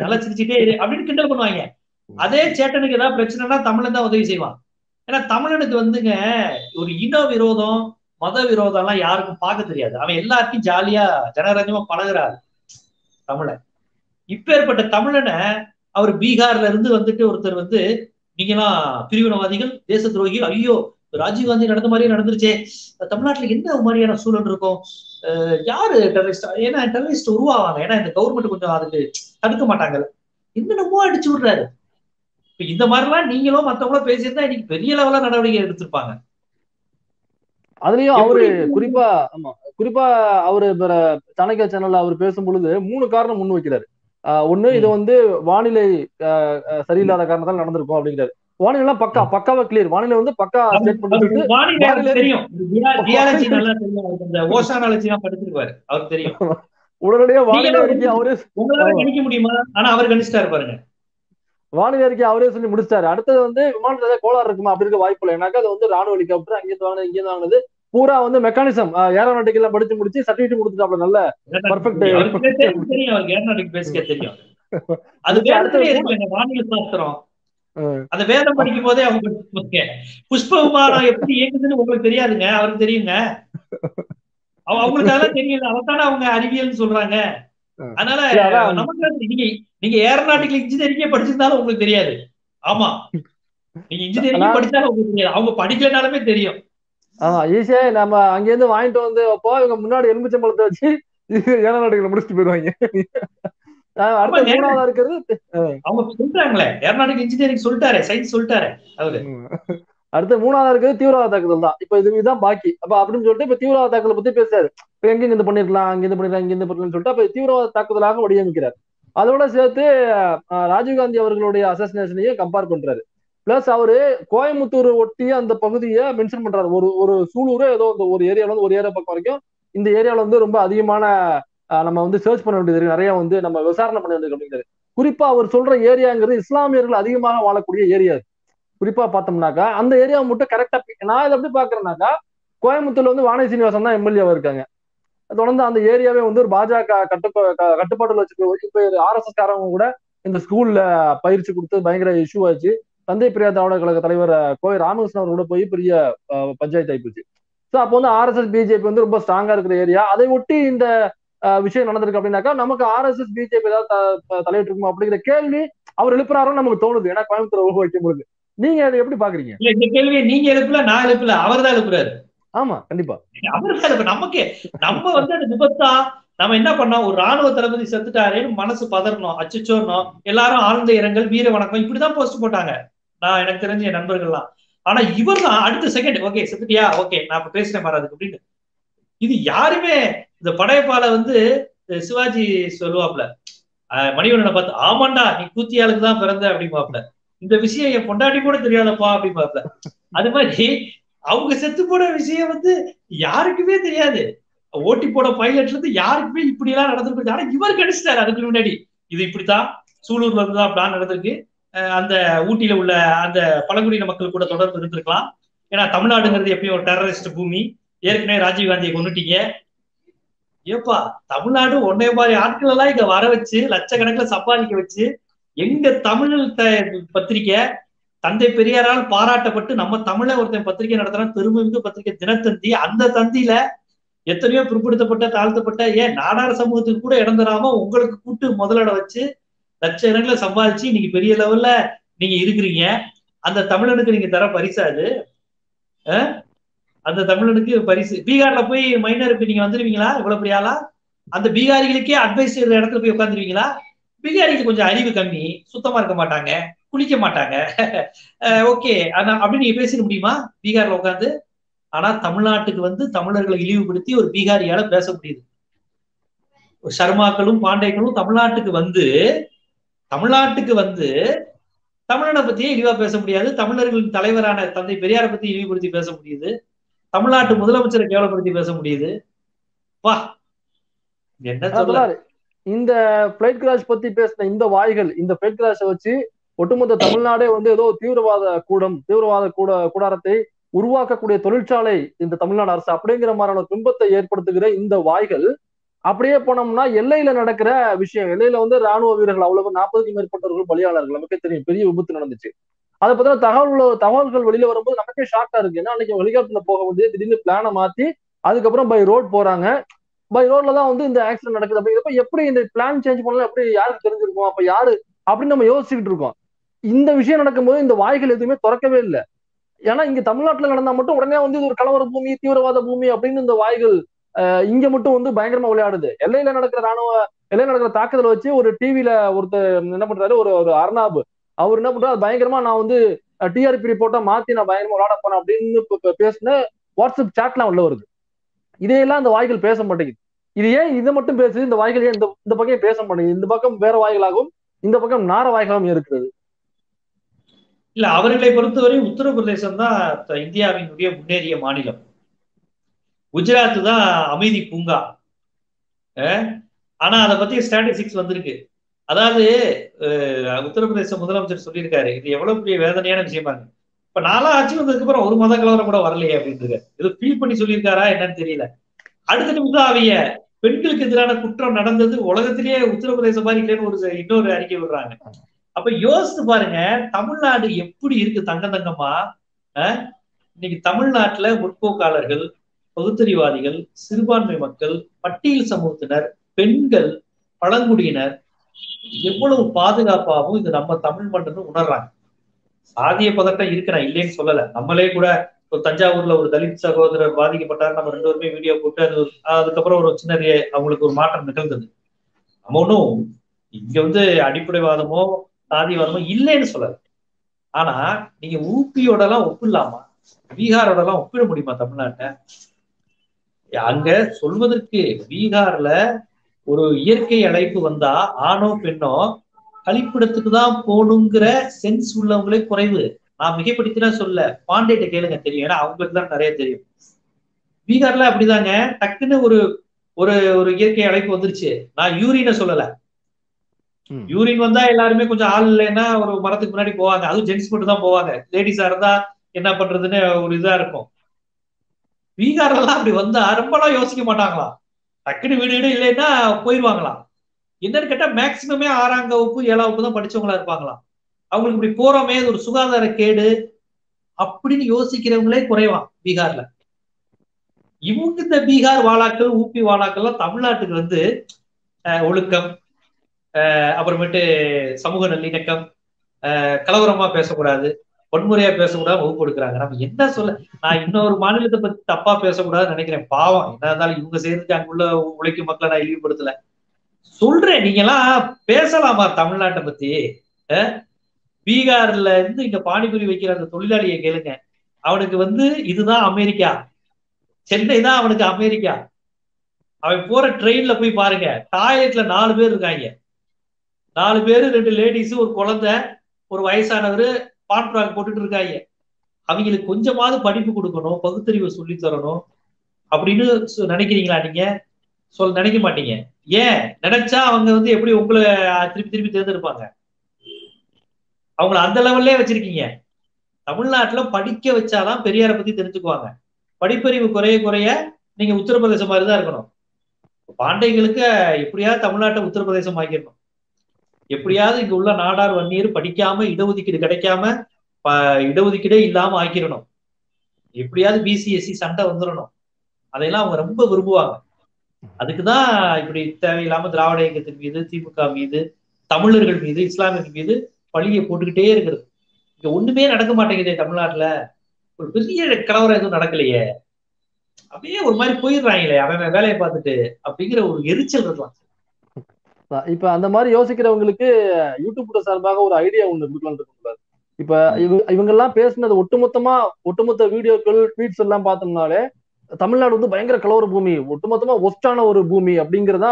நல்லா சிரிச்சுட்டே இரு அப்படின்னு கிண்டல் பண்ணுவாங்க. அதே சேட்டனுக்கு ஏதாவது பிரச்சனைனா தமிழன் தான் உதவி செய்வான். ஏன்னா தமிழனுக்கு வந்துங்க ஒரு இன விரோதம், மத விரோதம் எல்லாம் யாருக்கும் பார்க்க தெரியாது. அவன் எல்லாத்தையும் ஜாலியா ஜனரஞ்சமா பழகுறாரு தமிழன். இப்ப ஏற்பட்ட தமிழனை அவர் பீகார்ல இருந்து வந்துட்டு ஒருத்தர் வந்து நீங்கெல்லாம் பிரிவினவாதிகள், தேச துரோகிகள், ஐயோ ராஜீவ்காந்தி நடந்த மாதிரியே நடந்துருச்சே, தமிழ்நாட்டுல என்ன மாதிரியான சூழல் இருக்கும், யாரு டெரரிஸ்டா, ஏன்னா டெரரிஸ்ட் உருவாவாங்க, ஏன்னா இந்த கவர்மெண்ட் கொஞ்சம் அதுக்கு தடுக்க மாட்டாங்கல்ல, என்னென்னமோ அடிச்சு விடுறாரு. இப்ப இந்த மாதிரிலாம் நீங்களும் மத்தவங்களும் பேசியிருந்தா இன்னைக்கு பெரிய லெவலா நடவடிக்கை எடுத்திருப்பாங்க. அதுலயும் அவரு குறிப்பா அவரு சாணக்கியா சேனல்ல அவர் பேசும் பொழுது 3 காரணம் முன் வைக்கிறாரு. ஒண்ணு, இது வந்து வானிலை சரியில்லாத காரணத்தால் நடந்திருக்கும் அப்படிங்கிறாரு. வானிலை எல்லாம் பக்காவா கிளியர், வானிலை வந்து பக்கா செட் பண்ணிட்டு உடனடியா வானிலை அறிக்கை அவரு கணிக்க முடியுமா? ஆனா அவர் கணிச்சிட்டாரு பாருங்க, வானிலை அறிக்கை அவரே சொல்லி முடிச்சாரு. அடுத்தது வந்து விமானத்துல ஏதாவது கோளாறு இருக்குமா அப்படி இருக்க வாய்ப்பு இல்லை, ஏன்னாக்கா அது வந்து ராணுவ ஹெலிகாப்டர் அங்கேயிருந்து வாங்க இங்கேருந்து வாங்குறது பூரா வந்து மெக்கானிசம் ஏரோநாட்டிக் எல்லாம் படிச்சு முடிச்சு சர்டிபிகேட் கொடுத்துட்டாப்ல, நல்ல பர்ஃபெக்ட் ஏரோநாட்டிக் பேசிக்க தெரியும். வானிலை சாஸ்திரம் அந்த வேதம் படிக்கும் போதே அவங்க புஷ்ப விமானம் எப்படி இயக்குதுன்னு உங்களுக்கு தெரியாதுங்க, அவருக்கு தெரியுங்க, அவங்களுக்கு அதெல்லாம் தெரியல, அவத்தான அவங்க அறிவியல்னு சொல்றாங்க. அதனால நீங்க ஏரோநாட்டிக்கல் இன்ஜினியரிங்கே படிச்சிருந்தாலும் உங்களுக்கு தெரியாது. ஆமா, நீங்க இன்ஜினியரிங்கே படிச்சாலும் உங்களுக்கு தெரியாது, அவங்க படிக்கலனாலுமே தெரியும். ஈஸியா நம்ம அங்கேருந்து வாங்கிட்டு வந்து அப்போ இவங்க முன்னாடி எலுமிச்சம்பழத்தை வச்சு ஏரோநாட்டிக்கல் முடிச்சுட்டு போயிடுவாங்க. அவங்க சொல்றாங்களே ஏரோநாட்டிக்கல் இன்ஜினியரிங் சொல்லிட்டாரு, சயின்ஸ் சொல்லிட்டாரு அவரு. அடுத்த 3 இருக்கிறது தீவிரவாத தாக்குதல் தான். இப்ப இதுதான் பாக்கி அப்ப அப்படின்னு சொல்லிட்டு இப்ப தீவிரவாத தாக்குதலை பத்தி பேசுறாரு. இப்ப எங்க இந்த பண்ணிருக்கலாம், அங்க இருந்து பண்ணிருக்கலாம், இங்க இருந்து பண்ணலாம்னு சொல்லிட்டு அப்ப தீவிரவாத தாக்குதலாக வடிவமைக்கிறார். அதோட சேர்த்து ராஜீவ்காந்தி அவர்களுடைய அசாசினேஷனையும் கம்பேர் பண்றாரு. பிளஸ் அவரு கோயம்புத்தூர் ஒட்டிய அந்த பகுதியை மென்ஷன் பண்றாரு. ஒரு சூலூர் ஏதோ ஒரு ஏரியாவில வந்து ஒரு ஏரியா பக்கம் வரைக்கும் இந்த ஏரியாவில வந்து ரொம்ப அதிகமான நம்ம வந்து சர்ச் பண்ண வேண்டியது இருக்கு, நிறைய வந்து நம்ம விசாரணை பண்ண வேண்டியது அப்படிங்கிறாரு. குறிப்பா அவர் சொல்ற ஏரியாங்கிறது இஸ்லாமியர்கள் அதிகமாக வாழக்கூடிய ஏரியா. குறிப்பா பார்த்தோம்னாக்கா அந்த ஏரியாவை மட்டும் கரெக்டா நான் இதை எப்படி பாக்குறேன்னாக்கா கோயம்புத்தூர்ல வந்து வானதி சீனிவாசன் தான் எம்எல்ஏவா இருக்காங்க. தொடர்ந்து அந்த ஏரியாவே வந்து ஒரு பாஜக கட்டுப்பாட்டுல வச்சுட்டு ஆர்எஸ்எஸ் காரவங்க கூட இந்த ஸ்கூல்ல பயிற்சி கொடுத்து பயங்கர இஷ்யூ ஆச்சு. தந்தை பெரியார் திராவிட கழக தலைவர் கோவை ராமகிருஷ்ணன் அவரோட போய் பெரிய பஞ்சாயத்து ஆயிப்போச்சு. ஸோ அப்போ வந்து ஆர்எஸ்எஸ் பிஜேபி வந்து ரொம்ப ஸ்ட்ராங்கா இருக்கிற ஏரியா, அதை ஒட்டி இந்த விஷயம் நடந்திருக்கு அப்படின்னாக்கா நமக்கு ஆர்எஸ்எஸ் பிஜேபி ஏதாவது தலையிட்டு இருக்குமா அப்படிங்கிற கேள்வி அவர் எழுப்புறாருன்னு நமக்கு தோணுது. ஏன்னா கோயம்புத்தூர் உலக வைக்கும் பொழுது நீங்க அதை எப்படி பாக்குறீங்க? கேள்வி நீங்க எழுப்பல, நான் எழுப்பல, அவர் தான் எழுப்புறாரு. ஆமா, கண்டிப்பா அவர் தான் எழுப்பு. நமக்கு நம்ம வந்து அந்த விபத்தா நம்ம என்ன பண்ணோம், ஒரு ராணுவ தளபதி செத்துட்டாருன்னு மனசு பதறணும், அச்சோடணும், எல்லாரும் ஆழ்ந்த இரங்கல் வீர வணக்கம் இப்படிதான் போஸ்ட் போட்டாங்க. நான் எனக்கு தெரிஞ்ச என் நண்பர்கள்லாம். ஆனா இவர் தான் அடுத்த செகண்ட் ஓகே செத்துட்டியா, ஓகே நான் இப்ப பேசினேன் மாறாதுக்கு அப்படின்னு. இது யாருமே இந்த படையப்பால வந்து சிவாஜி சொல்லுவாப்ல, மணிவண்ணனை பார்த்து ஆமாண்டா நீ கூத்தியாளுக்கு தான் பிறந்த அப்படிமாப்ல, இந்த விஷயம் என் பொண்டாட்டி கூட தெரியாதப்பா அப்படிமாப்ல. அது மாதிரி அவங்க செத்து போன விஷயம் வந்து யாருக்குமே தெரியாது. ஓட்டி போட பைலட்ல இருந்து யாருக்குமே இப்படி எல்லாம் நடந்திருக்கு. ஆனா இவர் கடிச்சிட்டாரு. அதுக்கு முன்னாடி இது இப்படித்தான் சூலூர்ல இருந்துதான் பிளான் நடந்திருக்கு, அந்த ஊட்டியில உள்ள அந்த பழங்குடியின மக்கள் கூட தொடர்பு இருந்திருக்கலாம். ஏன்னா தமிழ்நாடுங்கிறது எப்பயும் ஒரு டெரரிஸ்ட் பூமி, ஏற்கனவே ராஜீவ்காந்தியை கொண்டுட்டீங்க. ஏப்பா தமிழ்நாடு ஒன்னே மாதிரி ஆட்கள் எல்லாம் இங்க வர வச்சு லட்சக்கணக்கில் சம்பாதிக்க வச்சு, எங்க தமிழ் பத்திரிக்கை தந்தை பெரியாரால் பாராட்டப்பட்டு நம்ம தமிழ ஒருத்தன் பத்திரிகை நடத்துறான், திரும்ப பத்திரிகை தினத்தந்தி. அந்த தந்தியில எத்தனையோ பிற்படுத்தப்பட்ட தாழ்த்தப்பட்ட ஏன் நாடார சமூகத்துக்கு கூட இடம் தராம உங்களுக்கு கூட்டு முதலோட வச்சு லட்ச இடங்களை சம்பாதிச்சு இன்னைக்கு பெரிய லெவல்ல நீங்க இருக்கிறீங்க. அந்த தமிழனுக்கு நீங்க தர பரிசா அது? அந்த தமிழனுக்கு பரிசு பீகார்ல போய் மைனாரிட்டி நீங்க வந்துருவீங்களா? இவ்வளவு பெரியாளா அந்த பீகாரிகளுக்கே அட்வைஸ் செய்யற இடத்துல போய் உட்காந்துருவீங்களா? பீகாரிகளுக்கு கொஞ்சம் அறிவு கம்மி, சுத்தமா இருக்க மாட்டாங்க, குளிக்க மாட்டாங்க, ஓகே அப்படின்னு நீங்க பேசிட முடியுமா பீகார்ல உட்காந்து? ஆனா தமிழ்நாட்டுக்கு வந்து தமிழர்களை இழிவுபடுத்தி ஒரு பீகாரியால பேச முடியுது. சர்மாக்களும் பாண்டேக்களும் தமிழ்நாட்டுக்கு வந்து தமிழனை பத்தியே இழிவா பேச முடியாது, தமிழர்களின் தலைவரான தந்தை பெரியாரை பத்தி இழிவுபடுத்தி பேச முடியுது, தமிழ்நாட்டு முதலமைச்சரை கேவலப்படுத்தி பேச முடியுது. வா என்ன சொல்றாரு இந்த பிளைட் கிராஷ் பத்தி பேசின இந்த வாய்கள், இந்த பிளைட் கிராஷை வச்சு ஒட்டுமொத்த தமிழ்நாடே வந்து ஏதோ தீவிரவாத கூடாரத்தை உருவாக்கக்கூடிய தொழிற்சாலை இந்த தமிழ்நாடு அரசு அப்படிங்கிற மாதிரியான துன்பத்தை ஏற்படுத்துகிற இந்த வாய்கள். அப்படியே போனோம்னா எல்லையில நடக்கிற விஷயம், எல்லையில வந்து ராணுவ வீரர்கள் அவ்வளவு 40க்கும் மேற்பட்டவர்கள் பலியாளர்கள், நமக்கே தெரியும் பெரிய விபத்து நடந்துச்சு. அதை பார்த்தா தகவல்கள் வெளியில வரும்போது நமக்கே ஷாக்கா இருக்கு. ஏன்னா அன்னைக்கு ஹெலிகாப்டர்ல போக முடியாது, திடீர்னு பிளானை மாத்தி அதுக்கப்புறம் பை ரோட் போறாங்க, பை ரோட்ல தான் வந்து இந்த ஆக்சிடென்ட் நடக்குது. அப்படிங்கிறப்ப எப்படி இந்த பிளான் சேஞ்ச் பண்ணலாம், எப்படி யாருக்கு தெரிஞ்சிருக்கோம், அப்ப யாரு அப்படின்னு நம்ம யோசிச்சுக்கிட்டு இருக்கோம். இந்த விஷயம் நடக்கும்போது இந்த வாய்கள் எதுவுமே திறக்கவே இல்லை. ஏன்னா இங்க தமிழ்நாட்டுல நடந்தா மட்டும் உடனே வந்து ஒரு கலவர பூமி, தீவிரவாத பூமி அப்படின்னு இந்த வாய்கள் இங்க மட்டும் வந்து பயங்கரமா விளையாடுது. எல்லையில நடக்கிற தாக்குதலை வச்சு ஒரு டிவியில ஒருத்தர் என்ன பண்றாரு, ஒரு அர்ணாப் அவர் என்ன பண்றாரு, பயங்கரமா நான் வந்து டிஆர்பி ரிப்போர்ட்டா மாத்தி நான் பயங்கரமா விளையாட போனேன் அப்படின்னு பேசின வாட்ஸ்அப் சாட்லாம் உள்ள வருது. இதையெல்லாம் இந்த வாய்கள் பேச மாட்டேங்குது. இது ஏன் இதை மட்டும் பேசுது, இந்த வாய்கள் ஏன் இந்த பக்கம் பேச மாட்டேங்குது? இந்த பக்கம் வேற வாய்களாகவும் இந்த பக்கம் நார வாய்களாகவும் இருக்கிறது. இல்ல அவர்களை பொறுத்தவரை உத்தரப்பிரதேசம் தான் இந்தியாவினுடைய முன்னேறிய மாநிலம், குஜராத் தான் அமைதி பூங்கா. ஆனா அதை பத்தி ஸ்டாட்டிஸ்டிக்ஸ் வந்திருக்கு. அதாவது உத்தரப்பிரதேச முதலமைச்சர் சொல்லியிருக்காரு, இது எவ்வளவு பெரிய வேதனையான விஷயமா இருக்கு, இப்ப 4 ஆட்சி வந்ததுக்கு அப்புறம் ஒரு மத கலவரம் கூட வரலையே அப்படின்ட்டு இது ஃபீல் பண்ணி சொல்லியிருக்காரா என்னன்னு தெரியல. அடுத்த நிமிஷம் அவைய பெண்களுக்கு எதிரான குற்றம் நடந்தது உலகத்திலேயே உத்தரப்பிரதேசம் மாதிரி இல்லைன்னு ஒரு இன்னொரு அறிக்கை விடுறாங்க. அப்ப யோசித்து பாருங்க தமிழ்நாடு எப்படி இருக்கு தங்கமா. இன்னைக்கு தமிழ்நாட்டுல முற்போக்காளர்கள், பகுத்தறிவாதிகள், சிறுபான்மை மக்கள், பட்டியல் சமூகத்தினர், பெண்கள், பழங்குடியினர் எவ்வளவு பாதுகாப்பாகவும் இது நம்ம தமிழ் மண்ணுன்னு உணர்றாங்க. சாதிய பதட்டம் இருக்கு, நான் இல்லைன்னு சொல்லல. நம்மளே கூட ஒரு தஞ்சாவூர்ல ஒரு தலித் சகோதரர் பாதிக்கப்பட்டார், நம்ம 2 பேருமே வீடியோ போட்டு அது அதுக்கப்புறம் ஒரு சின்ன அவங்களுக்கு ஒரு மாற்றம் நிகழ்ந்தது. நம்ம ஒன்றும் இங்க வந்து அடிப்படைவாதமோ சாதிவாதமோ இல்லைன்னு சொல்லல. ஆனா நீங்க ஊபியோட எல்லாம் ஒப்பிடலாமா, பீகாரோட எல்லாம் ஒப்பிட முடியுமா தமிழ்நாட்டை? அங்க சொல்வதற்கு பீகார்ல ஒரு இயற்கை அழைப்பு வந்தா ஆணோ பெண்ணோ கழிப்பிடத்துக்கு தான் போகணுங்கிற சென்ஸ் உள்ளவங்களே குறைவு. நான் மிகப்படுத்திதான் சொல்ல, பாண்டேட்ட கேளுங்க தெரியும், ஏன்னா அவங்களுக்கு தான் நிறைய தெரியும். பீகார்ல அப்படிதாங்க டக்குன்னு ஒரு ஒரு இயற்கை அழைப்பு வந்துருச்சு. நான் யூரின்னு சொல்லல, யூரின் வந்தா எல்லாருமே கொஞ்சம் ஆள் இல்லைன்னா ஒரு மரத்துக்கு முன்னாடி போவாங்க, அதுவும் ஜென்ஸ் மட்டும் தான் போவாங்க, லேடிஸா இருந்தா என்ன பண்றதுன்னு ஒரு இதா இருக்கும். பீகாரெல்லாம் அப்படி வந்தா ரொம்பலாம் யோசிக்க மாட்டாங்களா, டக்குன்னு வீடு வீடு இல்லைன்னா போயிடுவாங்களாம். என்னன்னு கேட்டா மேக்சிமமே 6ஆம் வகுப்பு 7ஆம் வகுப்பு தான் படிச்சவங்களா இருப்பாங்களாம். அவங்களுக்கு இப்படி போறோமே இது ஒரு சுகாதார கேடு அப்படின்னு யோசிக்கிறவங்களே குறைவான் பீகார்ல. இவங்க இந்த பீகார் வாழாக்கள் ஊபி வாழாக்கள்லாம் தமிழ்நாட்டுக்கு வந்து ஒழுக்கம், அப்புறமேட்டு சமூக நல்லிணக்கம், கலவரமா பேசக்கூடாது, வன்முறையா பேசக்கூடாது வகுப்பு எடுக்கிறாங்க. நம்ம என்ன சொல்ல, நான் இன்னொரு மாநிலத்தை பத்தி தப்பா பேசக்கூடாதுன்னு நினைக்கிறேன், பாவம். என்ன இருந்தாலும் இவங்க சேர்ந்து அங்குள்ள உழைக்கும் மக்களை நான் இழிவுபடுத்தல சொல்றேன். நீங்க எல்லாம் பேசலாமா தமிழ்நாட்டை பத்தி? பீகார்ல இருந்து இங்க பானிபூரி வைக்கிற அந்த தொழிலாளியை கேளுங்க, அவனுக்கு வந்து இதுதான் அமெரிக்கா, சென்னை தான் அவனுக்கு அமெரிக்கா. அவன் போற ட்ரெயின்ல போய் பாருங்க, டாய்லெட்ல 4 பேர் இருக்காங்க, 4 பேரு, 2 லேடிஸ், ஒரு குழந்தை, ஒரு வயசானவர், பான்ட்ராக் போட்டுட்டு இருக்காங்க. அவங்களுக்கு கொஞ்சமாவது படிப்பு கொடுக்கணும், பகுத்தறிவை சொல்லி தரணும் அப்படின்னு நினைக்கிறீங்களா? நீங்க நினைக்க மாட்டீங்க. ஏன்? நினைச்சா அவங்க வந்து எப்படி உங்களை திருப்பி திருப்பி தேர்ந்தெடுப்பாங்க? அவங்களை அந்த லெவல்லே வச்சிருக்கீங்க. தமிழ்நாட்டுல படிக்க வச்சாதான் பெரியாரை பத்தி தெரிஞ்சுக்குவாங்க. படிப்பறிவு குறைய குறைய நீங்க உத்தரப்பிரதேசம் மாதிரிதான் இருக்கணும். பாண்டைகளுக்கு எப்படியா தமிழ்நாட்டை உத்தரப்பிரதேசம் ஆக்கிடணும், எப்படியாவது இங்க உள்ள நாடார் வன்னியர் படிக்காம இடஒதுக்கீடு கிடைக்காம இடஒதுக்கீடே இல்லாம ஆக்கிடணும், எப்படியாவது பிசிஎஸ்சி சண்டை வந்துடணும். அதையெல்லாம் அவங்க ரொம்ப விரும்புவாங்க. அதுக்குதான் இப்படி தேவையில்லாம திராவிட இயக்கத்தின் மீது, திமுக மீது, தமிழர்கள் மீது, இஸ்லாமியர்கள் மீது பழியை போட்டுக்கிட்டே இருக்கிறது. இங்க ஒண்ணுமே நடக்க மாட்டேங்குதே தமிழ்நாட்டுல, ஒரு பெரிய கலவரம் எதுவும் நடக்கலையே, அப்படியே ஒரு மாதிரி போயிடுறாங்களே அவன் வேலையை பார்த்துட்டு அப்படிங்கிற ஒரு எரிச்சல் இருக்கலாம். இப்ப அந்த மாதிரி யோசிக்கிறவங்களுக்கு யூடியூப் சார்பாக ஒரு ஐடியா ஒண்ணு கொடுக்கலாம்னு கூடாது. இப்ப இவங்க எல்லாம் பேசினது ஒட்டுமொத்த வீடியோக்கள், ட்வீட்ஸ் எல்லாம் பார்த்தோம்னாலே தமிழ்நாடு வந்து பயங்கர கலவர பூமி, ஒட்டுமொத்தமா ஒஸ்டான ஒரு பூமி அப்படிங்கிறதா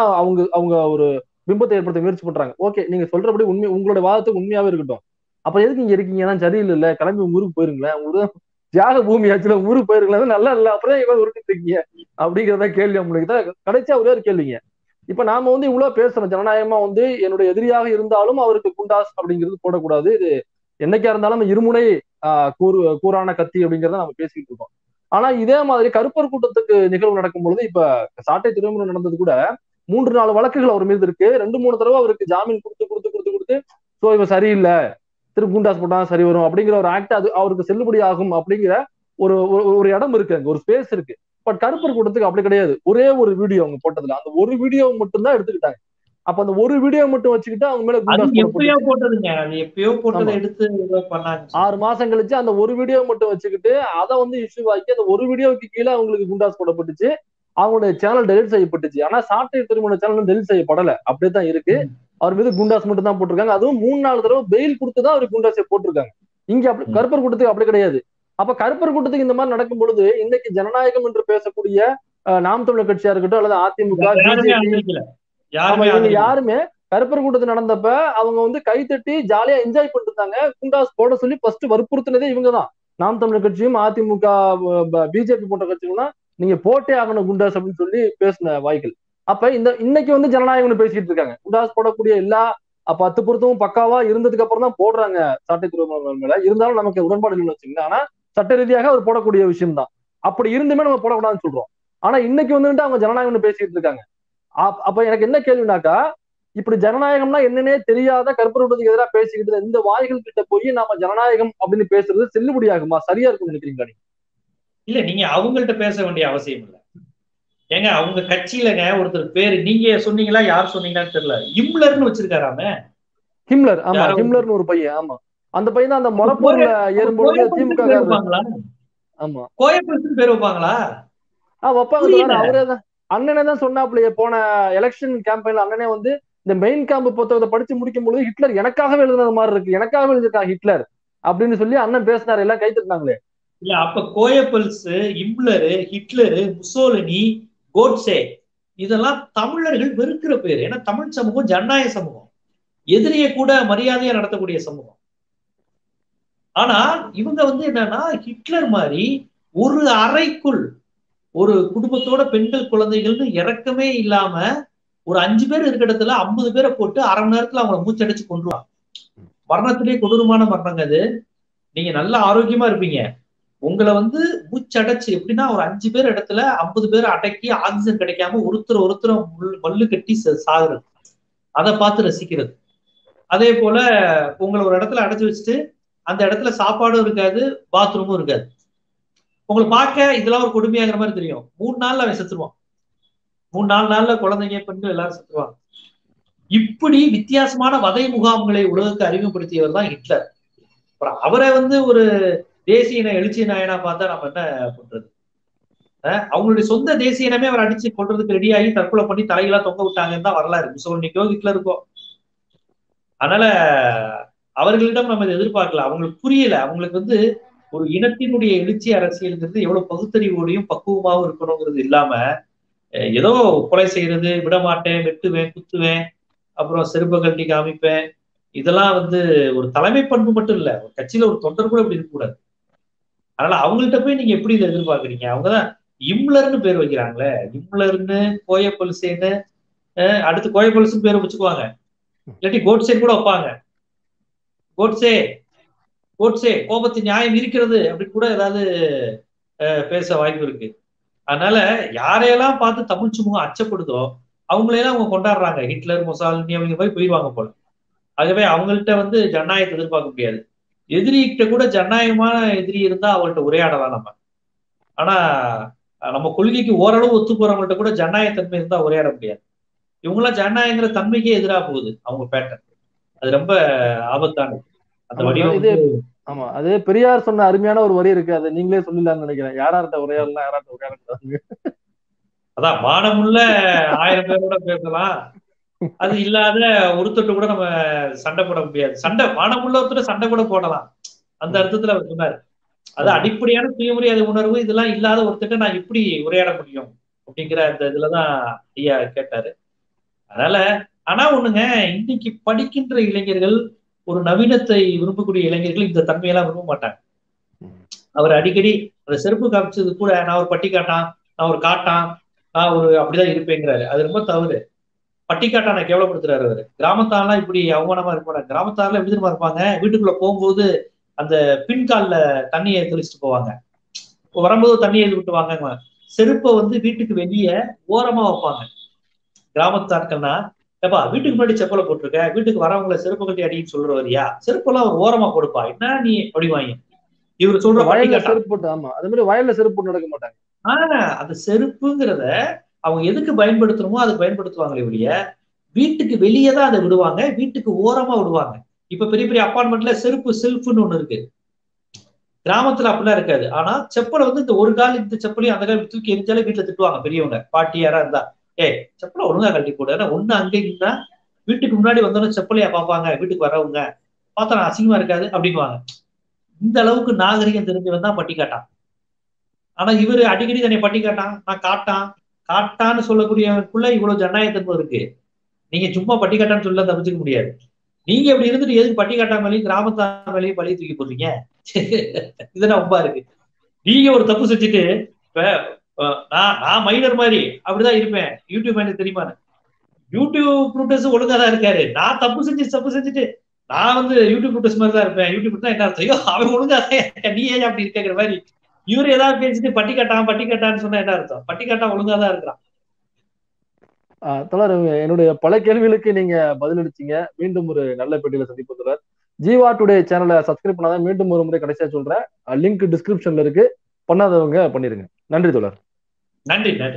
அவங்க ஒரு பிம்பத்தை ஏற்படுத்த முயற்சி பண்றாங்க. ஓகே, நீங்க சொல்றபடி உண்மை, உங்களோட வாதத்துக்கு உண்மையாவே இருக்கட்டும். அப்ப எதுக்கு இங்க இருக்கீங்கன்னா சரியில்லை, கிளம்பி உங்க ஊருக்கு போயிருங்களேன், உங்களுக்கு தியாக பூமி ஆச்சுல உங்க ஊருக்கு போயிருங்களேன், நல்லா இல்ல, அப்புறம் இவங்க ஊருக்கு இருக்கீங்க அப்படிங்கிறதா கேள்வி. அவங்களுக்கு தான் கடைசியா ஒரே ஒரு கேள்விங்க. இப்ப நாம வந்து இவ்வளவு பேசுறோம் ஜனநாயகமா, வந்து என்னுடைய எதிரியாக இருந்தாலும் அவருக்கு குண்டாஸ் அப்படிங்கிறது போடக்கூடாது, இது என்னைக்கா இருந்தாலும் இருமுனை கூறான கத்தி அப்படிங்கிறத நம்ம பேசிக்கிட்டு இருக்கோம். ஆனா இதே மாதிரி கருப்பர் கூட்டத்துக்கு நிகழ்வு நடக்கும் பொழுது, இப்ப சாட்டை திருமணம் நடந்தது கூட 3-4 வழக்குகள் அவர் மீது இருக்கு, 2-3 தடவை அவருக்கு ஜாமீன் கொடுத்து சோ இவன் சரியில்லை, திரு குண்டாஸ் போட்டா சரி வரும் அப்படிங்கிற ஒரு ஆக்ட் அது அவருக்கு செல்லுபடி ஆகும் அப்படிங்கிற ஒரு இடம் இருக்கு, அங்க ஒரு ஸ்பேஸ் இருக்கு. பட் கருப்பர் கூட்டத்துக்கு அப்படி கிடையாது. ஒரே ஒரு வீடியோ அவங்க போட்டதுல, அந்த ஒரு வீடியோ மட்டும் தான் எடுத்துக்கிட்டாங்க. அப்ப அந்த ஒரு வீடியோ மட்டும் வச்சுக்கிட்டு அவங்க மேல 6 மாசம் கழிச்சு அந்த ஒரு வீடியோ மட்டும் வச்சுக்கிட்டு அதை வந்து இஷ்யூ ஆக்கி, அந்த ஒரு வீடியோவுக்கு கீழே அவங்களுக்கு குண்டாஸ் போடப்பட்டுச்சு, அவங்களுடைய சேனல் டெலிட் செய்யப்பட்டுச்சு. ஆனா சாட்டை திருமண சேனல் டெலிட் செய்யப்படல, அப்படியே தான் இருக்கு. அவர் மீது குண்டாஸ் மட்டும் தான் போட்டிருக்காங்க, அதுவும் 3-4 தடவை பெயில் கொடுத்துதான் அவருக்கு குண்டாஸை போட்டிருக்காங்க. இங்க அப்படி கருப்பர் கூட்டத்துக்கு அப்படி கிடையாது. அப்ப கருப்பர் கூட்டத்துக்கு இந்த மாதிரி நடக்கும் பொழுது, இன்னைக்கு ஜனநாயகம் என்று பேசக்கூடிய நாம் தமிழர் கட்சியா இருக்கட்டும் அல்லது அதிமுக, யாருமே கருப்பர் கூட்டத்து நடந்தப்ப அவங்க வந்து கைத்தட்டி ஜாலியா என்ஜாய் பண்ணிட்டு இருந்தாங்க. குண்டாஸ் போட சொல்லி ஃபர்ஸ்ட் வற்புறுத்தினதே இவங்கதான். நாம் தமிழர் கட்சியும் அதிமுக, பிஜேபி போன்ற கட்சிகள்லாம் நீங்க போட்டே ஆகணும் குண்டாஸ் அப்படின்னு சொல்லி பேசின வாய்கள். அப்ப இன்னைக்கு வந்து ஜனநாயகம்னு பேசிட்டு இருக்காங்க. குண்டாஸ் போடக்கூடிய எல்லா 10% பக்காவா இருந்ததுக்கு அப்புறம் தான் போடுறாங்க சாட்டை திருமணம் மேல. இருந்தாலும் நமக்கு உடன்பாடு இல்லைன்னு வச்சுக்கோங்களேன். ஆனா சட்ட ரீதியாக அவர் போடக்கூடிய விஷயம் தான், அப்படி இருந்துமே நம்ம போடக்கூடாதுன்னு சொல்றோம். ஆனா இன்னைக்கு வந்துட்டு அவங்க ஜனநாயகம்னு பேசிட்டு இருக்காங்க. அப்ப எனக்கு என்ன கேள்வினாக்கா, இப்படி ஜனநாயகம்னா என்னன்னே தெரியாத கற்பூரத்துக்கு எதிராக பேசிக்கிட்டு இந்த வாய்கள் கிட்ட போய் நாம ஜனநாயகம் அப்படின்னு பேசுறது செல்லுபடி ஆகுமா, சரியா இருக்கும்னு நினைக்கிறீங்களா? இல்ல, நீங்க அவங்கள்ட்ட பேச வேண்டிய அவசியம் இல்லை. ஏங்க, அவங்க கட்சியிலங்க ஒருத்தர் பேரு நீங்க சொன்னீங்களா, யார் சொன்னீங்களான்னு தெரியல, ஹிம்லர்னு வச்சிருக்காராமே. ஹிம்லர், ஆமா, ஹிம்லர்னு ஒரு பையன். ஆமா, அந்த பையன் தான் அந்த மொளப்பூர்ல ஏறும்போது திமுக பேர் வைப்பாங்களா? அவரே தான், அண்ணனே தான் சொன்னாப்லயே, போன எலெக்ஷன் கேம்பெயின்ல அண்ணனே வந்து இந்த மெயின் கேம்ப் புத்தகத்தை படிச்சு முடிக்கும் பொழுது ஹிட்லர் எனக்காகவே எழுதுனது மாதிரி இருக்கு, எனக்காகவே எழுதிருக்காங்க ஹிட்லர் அப்படின்னு சொல்லி அண்ணன் பேசினாரு, எல்லாம் கைத்திருந்தாங்களே. இல்ல, அப்ப Goebbels, Himmler, Hitler, Mussolini, Godse இதெல்லாம் தமிழர்கள் வெறுக்கிற பேர். ஏன்னா தமிழ் சமூகம் ஜனநாயக சமூகம், எதிரியை கூட மரியாதையா நடத்தக்கூடிய சமூகம். ஆனா இவங்க வந்து என்னன்னா, ஹிட்லர் மாதிரி ஒரு அறைக்குள் ஒரு குடும்பத்தோட பெண்கள் குழந்தைகள்னு இறக்கமே இல்லாம ஒரு 5 பேர் இருக்கிற இடத்துல 50 பேரை போட்டு அரை மணி நேரத்துல அவங்களை மூச்சடிச்சு கொன்றுவாங்க. மரணத்திலேயே கொடூரமான மரணங்க அது. நீங்க நல்லா ஆரோக்கியமா இருப்பீங்க, உங்களை வந்து மூச்சடைச்சு எப்படின்னா ஒரு 5 பேர் இடத்துல 50 பேரை அடக்கி ஆக்சிஜன் கிடைக்காம ஒருத்தர் மல்லு கட்டி சாகுறது, அதை பார்த்து ரசிக்கிறது. அதே போல உங்களை ஒரு இடத்துல அடைச்சு வச்சுட்டு அந்த இடத்துல சாப்பாடும் இருக்காது பாத்ரூமும் இருக்காது. உங்களை பார்க்க இதெல்லாம் ஒரு கொடுமையாகிற மாதிரி தெரியும். 3 நாள்ல அவன் செத்துருவான், 3-4 நாள்ல குழந்தைங்க பெண்கள் எல்லாரும் செத்துருவாங்க. இப்படி வித்தியாசமான வதை முகாம்களை உலகத்துக்கு அறிமுகப்படுத்தியவர் தான் ஹிட்லர். அப்புறம் அவரை வந்து ஒரு தேசிய எழுச்சி நாயனா பார்த்தா நம்ம என்ன பண்றது? அவங்களுடைய சொந்த தேசிய இனமே அவர் அடிச்சு கொள்றதுக்கு ரெடியாகி தற்கொலை பண்ணி தலைகளா தொங்க விட்டாங்கன்னு தான் வரலாறு முசோலினிக்கோ ஹிட்லருக்கோ. அதனால அவர்களிடம் நம்ம எதிர்பார்க்கலாம். அவங்களுக்கு புரியல, அவங்களுக்கு வந்து ஒரு இனத்தினுடைய எழுச்சி அரசியல்ங்கிறது எவ்வளவு பகுத்தறிவோடையும் பக்குவமாகவும் இருக்கணுங்கிறது இல்லாம ஏதோ கொலை செய்யறது, விடமாட்டேன், வெட்டுவேன், குத்துவேன், அப்புறம் செருப்ப கட்டி காமிப்பேன், இதெல்லாம் வந்து ஒரு தலைமை பண்பு மட்டும் இல்ல, ஒரு கட்சியில ஒரு தொண்டர் கூட இப்படி இருக்கக்கூடாது. அதனால அவங்கள்ட்ட போய் நீங்க எப்படி இதை எதிர்பார்க்குறீங்க? அவங்கதான் இம்லர்னு பேர் வைக்கிறாங்களே, இம்லர்னு கோய பொலிசேன்னு, அடுத்து கோய பொலிசுன்னு பேர் வச்சுக்குவாங்க, இல்லாட்டி கோட்சேன்னு கூட வைப்பாங்க. கோட்சே கோட்சே கோபத்து நியாயம் இருக்கிறது அப்படின்னு கூட ஏதாவது பேச வாய்ப்பு இருக்கு. அதனால யாரையெல்லாம் பார்த்து தமிழ் சமூகம் அச்சப்படுதோ அவங்களையெல்லாம் அவங்க கொண்டாடுறாங்க. ஹிட்லர், முசாலினி அவங்க போய் போயிடுவாங்க போல. ஆகவே அவங்கள்ட்ட வந்து ஜனநாயகத்தை எதிர்பார்க்க முடியாது. எதிரிகிட்ட கூட ஜனநாயகமான எதிரி இருந்தா அவங்கள்ட்ட உரையாடலாம் நம்ம. ஆனா நம்ம கொள்கைக்கு ஓரளவு ஒத்து போறவங்கள்ட்ட கூட ஜனநாயகத்தன்மை இருந்தா உரையாட முடியாது. இவங்களாம் ஜனநாயகங்கிற தன்மைக்கே எதிராக போகுது அவங்க பேட்டர்ன். அது ரொம்ப ஆபத்தானது. ஆமா, அது பெரியார் சொன்ன அருமையான ஒரு வரி இருக்கு, அதை நீங்களே சொல்லலாம்னு நினைக்கிறேன். யாரார்ட்ட உரையாடலாம், யாரார்ட்ட உரையாடக்கூடாது. அதான் மானமுள்ள 1000 பேரோட பேசலாம், அது இல்லாத ஒருத்தட்டு கூட நம்ம சண்டை போட முடியாது. சண்டை மானமுள்ள ஒருத்தர் சண்டை கூட போடலாம், அந்த அர்த்தத்துல அவர் சொன்னார். அது அடிப்படையான சுயமரியாதை உணர்வு இதெல்லாம் இல்லாத ஒருத்தட்ட நான் எப்படி உரையாட முடியும் அப்படிங்கிற அந்த இதுலதான் ஐயா கேட்டாரு. அதனால ஆனா ஒண்ணுங்க, இன்னைக்கு படிக்கின்ற இளைஞர்கள், ஒரு நவீனத்தை விரும்பக்கூடிய இளைஞர்கள் இந்த தன்மையெல்லாம் விரும்ப மாட்டாங்க. அவர் அடிக்கடி அந்த செருப்பு காமிச்சது கூட நான் ஒரு பட்டிக்காட்டான், நான் ஒரு காட்டான், நான் ஒரு அப்படிதான் இருப்பேங்கிறாரு. அது ரொம்ப தவறு. பட்டிக்காட்டான கேவலப்படுத்துறாரு அவரு. கிராமத்தாரெல்லாம் இப்படி அவமானமா இருப்பாங்க. கிராமத்தாரெல்லாம் எப்படி திரும்ப இருப்பாங்க, வீட்டுக்குள்ள போகும்போது அந்த பின்கால்ல தண்ணியை தெளிச்சுட்டு போவாங்க, வரும்போது தண்ணியை எழுதி விட்டு வாங்க. செருப்பை வந்து வீட்டுக்கு வெளியே ஓரமா வைப்பாங்க. கிராமத்தாட்கள்னா ஏப்பா வீட்டுக்கு முன்னாடி செப்பலை போட்டிருக்க, வீட்டுக்கு வரவங்களை செருப்பு கட்டி அடின்னு சொல்ற வரியா, செருப்பெல்லாம் ஒரு ஓரமா கொடுப்பா, என்ன நீ அப்படி வாங்க. இவர் சொல்ற வயல்ல செருப்பு நடக்க மாட்டாங்க. அந்த செருப்புங்கிறத அவங்க எதுக்கு பயன்படுத்தணுமோ அதுக்கு பயன்படுத்துவாங்களே ஒழிய வீட்டுக்கு வெளியே தான் அதை விடுவாங்க, வீட்டுக்கு ஓரமா விடுவாங்க. இப்ப பெரிய பெரிய அப்பார்ட்மெண்ட்ல செருப்பு செல்ஃப்னு ஒண்ணு இருக்கு. கிராமத்துல அப்படிலாம் இருக்காது. ஆனா செப்பலை வந்து இந்த ஒரு கால் இந்த செப்பலையும் அந்த கால் தூக்கி எரிஞ்சாலே வீட்டுல திட்டுவாங்க பெரியவங்க, பாட்டி யாரா இருந்தா. செப்பலை ஒழுங்கா கட்டி போடு, ஏன்னா ஒண்ணு அங்கேன்னா வீட்டுக்கு முன்னாடி வந்தோன்னு செப்பலையா பார்ப்பாங்க, வீட்டுக்கு வரவங்க பார்த்தா அசிங்கமா இருக்காது அப்படிங்குவாங்க. இந்த அளவுக்கு நாகரிகம் தெரிஞ்சவன் தான் பட்டி காட்டான். ஆனா இவரு அடிக்கடி தன்னை பட்டி காட்டான், நான் காட்டான் காட்டான்னு சொல்லக்கூடியவனுக்குள்ள இவ்வளவு ஜனநாயகத்தன்மை இருக்கு. நீங்க சும்மா பட்டி காட்டான்னு சொல்ல தப்பிச்சுக்க முடியாது. நீங்க அப்படி இருந்துட்டு எதுக்கு பட்டி காட்டாம மேலேயும் கிராமத்தாம மேலேயும் பழி தூக்கி போடுறீங்க? இதுதான் ரொம்ப இருக்கு. நீங்க ஒரு தப்பு செஞ்சுட்டு இப்ப நான் மைனர் மாதிரி அப்படிதான் இருப்பேன், யூடியூப் மைனர் தெரியுமா, யூடியூப் ப்ரூட்டஸ் ஒழுங்கா தான் இருக்காரு, நான் தப்பு செஞ்சுட்டு நான் வந்து யூடியூப் ப்ரூட்டஸ் மாதிரி தான் இருப்பேன், யூடியூப் தான் என்ன அர்த்தம், அவன் ஒழுங்கா நீ ஏன் அப்படி இருக்கிற மாதிரி இவரு ஏதாவது பேசிட்டு பட்டி கட்டான்னு சொன்னா என்ன அர்த்தம்? பட்டி கட்டா ஒழுங்கா தான் இருக்கிறான். தொடர் என்னுடைய பல கேள்விகளுக்கு நீங்க பதிலளிச்சீங்க. மீண்டும் ஒரு நல்ல பேட்டியில சந்திப்போம் தொடர். ஜீவா டுடே சேனலை சப்ஸ்கிரைப் பண்ணாதான் மீண்டும் ஒரு முறை கடைசியா சொல்றேன், லிங்க் டிஸ்கிரிப்ஷன்ல இருக்கு, பண்ணாதவங்க பண்ணிருங்க. நன்றி தொடர். நன்றி.